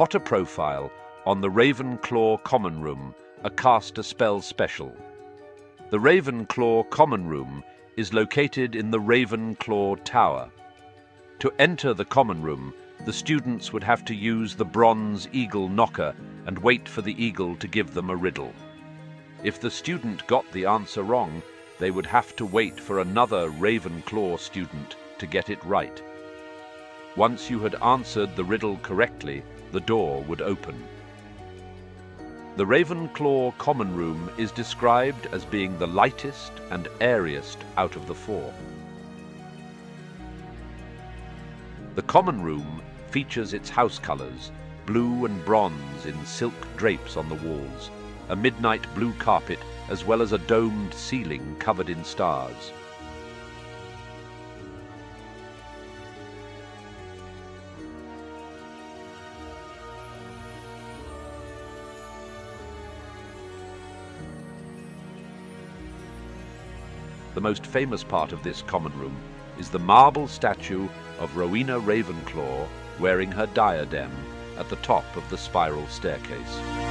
Potter Profile on the Ravenclaw Common Room, a Cast Aspell special. The Ravenclaw Common Room is located in the Ravenclaw Tower. To enter the Common Room, the students would have to use the Bronze Eagle Knocker and wait for the eagle to give them a riddle. If the student got the answer wrong, they would have to wait for another Ravenclaw student to get it right. Once you had answered the riddle correctly, the door would open. The Ravenclaw Common Room is described as being the lightest and airiest out of the four. The Common Room features its house colours, blue and bronze in silk drapes on the walls, a midnight blue carpet, as well as a domed ceiling covered in stars. The most famous part of this common room is the marble statue of Rowena Ravenclaw wearing her diadem at the top of the spiral staircase.